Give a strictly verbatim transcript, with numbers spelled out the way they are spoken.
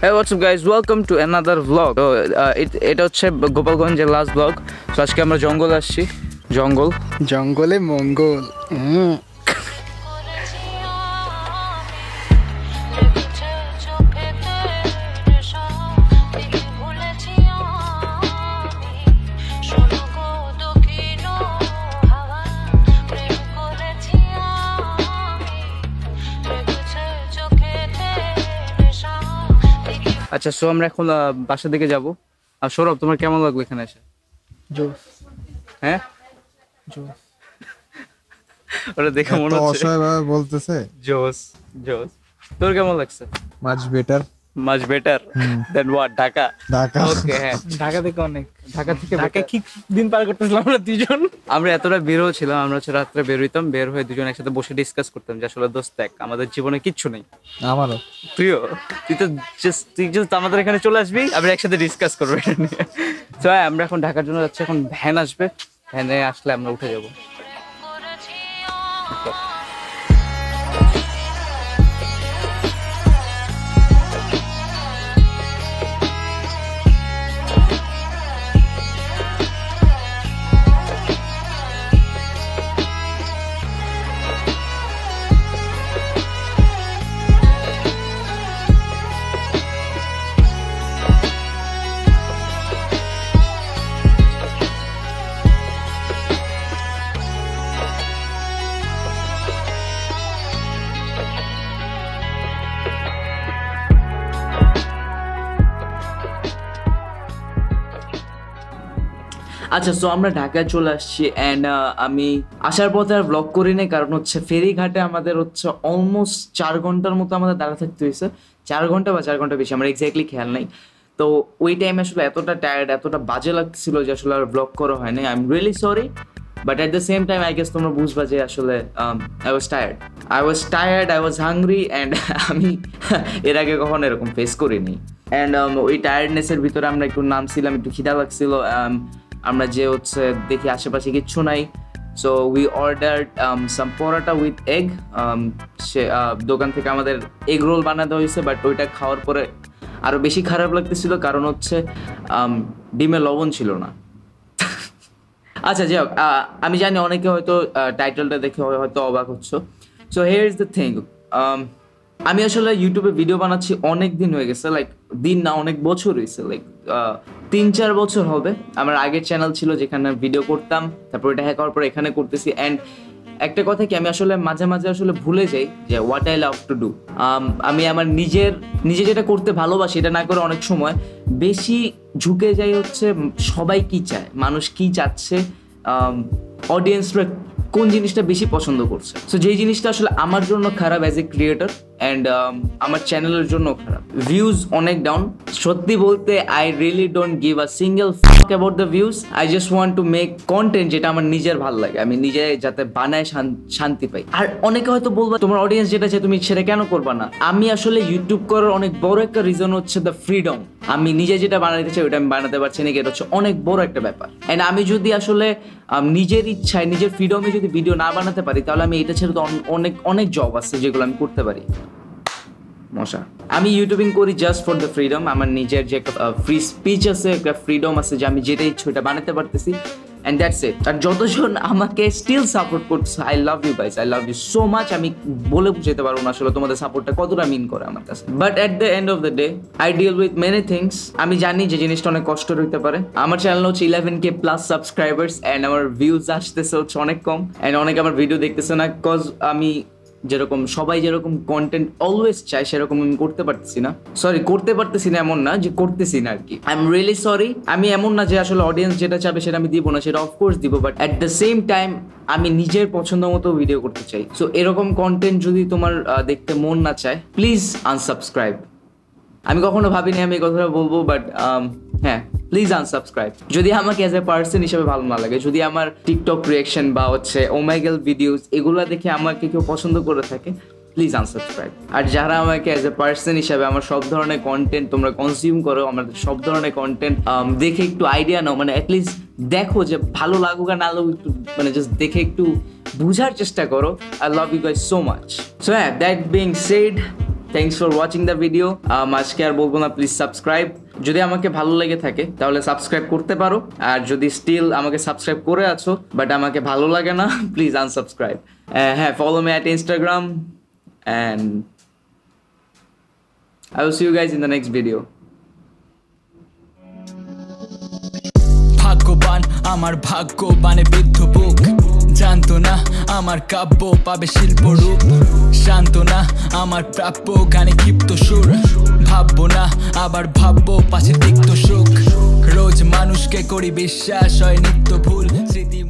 Hey, what's up guys, welcome to another vlog. So এটা হচ্ছে গোপালগঞ্জের লাস্ট ব্লগ। তো আজকে আমরা জঙ্গল আসছি। জঙ্গল জঙ্গলে মঙ্গল। আচ্ছা, সো আমরা এখন বাসার দিকে যাবো। আর সৌরভ, তোমার কেমন লাগলো এখানে এসে? জোস। হ্যাঁ জোস। ওটা দেখে মনে হচ্ছে অসহায়ভাবে বলতেছে জোস জোস। তোর কেমন লাগছে? Much better. Much better than what? Dhaka. Dhaka okay. হ্যাঁ, ঢাকা থেকে অনেক। ঢাকা থেকে ঢাকা কি দিন পার করতেছিলাম আমরা দুজন। আমরা এতটা বেরো ছিলাম, আমরা হচ্ছে রাত্রে বের হইতাম, বের হয়ে দুজন একসাথে বসে ডিসকাস করতাম যে আসলে দোস্ত দেখ আমাদের জীবনে কিচ্ছু নেই। আমারও। তুইও তুই তো জাস্ট তুই জাস্ট আমাদের এখানে চলে আসবি, আমরা একসাথে ডিসকাস করবো এটা নিয়ে। তো আমরা এখন ঢাকার জন্য যাচ্ছি। এখন ভ্যান আসবে, ভ্যানে আসলে আমরা উঠে যাবো। আচ্ছা, সো আমরা ঢাকায় চলে আসছি। অ্যান্ড আমি আসার পথে আর ব্লগ করি নাই, কারণ হচ্ছে ফেরিঘাটে আমাদের হচ্ছে অলমোস্ট চার ঘন্টার মতো আমাদের দাঁড়া থাকতে হয়েছে। চার ঘন্টা বা চার ঘন্টা বেশি, আমার এক্স্যাক্টলি খেয়াল নাই। তো ওই টাইমে আসলে এতটা টায়ার্ড, এতটা বাজে লাগছিল যে আসলে আর ব্লগ করা হয় নাই। I am really sorry, but at the same time I guess তোমরা বুঝবা যে আসলে I was tired I was tired I was hungry. And আমি এর আগে কখনো এরকম ফেস করিনি। অ্যান্ড ওই টায়ার্ডনেসের ভিতরে আমরা একটু নামছিলাম, একটু খিদা লাগছিল। আমরা যে হচ্ছে দেখি আশেপাশে কিচ্ছু নাই। So we ordered some paratha with egg. সে দোকান থেকে আমাদের এগ রোল বানাতে হয়েছে, বাট ওইটা খাওয়ার পরে আরও বেশি খারাপ লাগতেছিল, কারণ হচ্ছে ডিমে লবণ ছিল না। আচ্ছা যাই হোক, আমি জানি অনেকে হয়তো টাইটেলটা দেখে হয়তো অবাক হচ্ছ। So here is the thing, আমি আসলে ইউটিউবে ভিডিও বানাচ্ছি অনেক দিন হয়ে গেছে, লাইক দিন না অনেক বছর হয়েছে, লাইক তিন চার বছর হবে। আমার আগের চ্যানেল ছিল যেখানে ভিডিও করতাম, তারপর এটা হ্যাক হওয়ার পর এখানে করতেছি। অ্যান্ড একটা কথা কি, আমি আসলে মাঝে মাঝে আসলে ভুলে যাই যে what I love to do. আমি আমার নিজের নিজে যেটা করতে ভালোবাসি এটা না করে অনেক সময় বেশি ঝুঁকে যাই হচ্ছে সবাই কি চায়, মানুষ কি চাচ্ছে, অডিয়েন্সরা কোন জিনিসটা বেশি পছন্দ করছে। সো যেই জিনিসটা আসলে আমার জন্য খারাপ অ্যাজ এ ক্রিয়েটর, অ্যান্ড আমার চ্যানেলের জন্য খারাপ। ভিউজ অনেক ডাউন। সত্যি বলতে I really don't give a single fuck about the views. I just want to make content যেটা আমার নিজের ভালো লাগে, আমি নিজে যাতে বানায় শান্তি পাই। আর অনেকে হয়তো বলবো তোমার অডিয়েন্স যেটা চায় তুমি সেটা কেন করবা না। আমি আসলে ইউটিউব করার অনেক বড় একটা রিজন হচ্ছে দ্য ফ্রিডম। আমি নিজে যেটা বানাতে চাই ওটা আমি বানাতে পারছি নাকি, এটা হচ্ছে অনেক বড় একটা ব্যাপার। অ্যান্ড আমি যদি আসলে নিজের ইচ্ছায় নিজের ফ্রিডমে যদি ভিডিও না বানাতে পারি, তাহলে আমি এটা ছেড়ে তো অনেক অনেক জব আছে যেগুলো আমি করতে পারি। মশা, আমি ইউটিউবিং করি জাস্ট ফর দ্য ফ্রিডম। আমার নিজের যে একটা ফ্রি স্পিচ আছে, একটা ফ্রিডম আছে যে আমি যেটা ইচ্ছা ওটা বানাতে পারতেছি। And that's it. আর যতজন আমাকে স্টিল সাপোর্ট করছে, I love you guys, I love you so much. আমি বলে বুঝাতে পারবো না আসলে তোমাদের সাপোর্টটা কতটা মিন করে আমার কাছে। But at the end of the day I deal with many things. আমি জানি যে জিনিসটা অনেক কষ্ট হইতে পারে। আমার চ্যানেল হচ্ছে eleven K plus subscribers, and আমার ভিউজ আসতেছে হচ্ছে অনেক কম, অ্যান্ড অনেকে আমার ভিডিও দেখতেছে না। কজ আমি যেরকম সবাই যেরকম কন্টেন্ট অলওয়েজ চায় সেরকম আমি করতে পারতেছি না। সরি, করতে পারতেছি না এমন না যে করতেছি না আর কি। I am really sorry. আমি এমন না যে আসলে অডিয়েন্স যেটা চাবে সেটা আমি দিব না, সেটা অফকোর্স দিব, but at the same time আমি নিজের পছন্দ মতো ভিডিও করতে চাই। সো এরকম কন্টেন্ট যদি তোমার দেখতে মন না চায়, প্লিজ আনসাবস্ক্রাইব। আমি কখনো ভাবিনি আমি এই কথাটা বলবো, বাট হ্যাঁ, প্লিজ আনসাবস্ক্রাইব যদি আমাকে অ্যাজ এ পার্সন হিসেবে ভালো না লাগে। যদি আমার টিকটক রিয়াকশন বা হচ্ছে ওমাইগেল ভিডিওস এগুলো দেখে আমাকে কেউ পছন্দ করে থাকে, প্লিজ আনসাবস্ক্রাইব। আর যারা আমাকে অ্যাজ এ পার্সন হিসাবে, আমার সব ধরনের কন্টেন্ট তোমরা কনজিউম করো, আমার সব ধরনের কন্টেন্ট দেখে একটু আইডিয়া নাও, মানে অ্যাটলিস্ট দেখো যে ভালো লাগুক আর না লাগুক, একটু মানে জাস্ট দেখে একটু বোঝার চেষ্টা করো। I love you guys so much. So হ্যাঁ, that being said, thanks for watching the video. আজকে আর বলবো না, প্লিজ সাবস্ক্রাইব। যদি আমাকে ভালো লেগে থাকে তাহলে সাবস্ক্রাইব করতে পারো, আর যদি স্টিল আমাকে সাবস্ক্রাইব করে আছো বাট আমাকে ভালো লাগে না, প্লিজ আনসাবস্ক্রাইব। হ্যাঁ, follow me at Instagram and I will see you guys in the next video. ভাগ্যবান আমার ভাগ্যবানে বিদ্ধ বুক, জানত না আমার কাব্য পাবে শিল্প রূপ, শান্ত না আমার প্রাপ্য গানে ক্ষিপ্ত সুর, ভাববো না আবার ভাববো পাশে তিক্ত সুখ, রোজ মানুষকে করি বিশ্বাস হয় নিত্য ভুল স্মৃতি।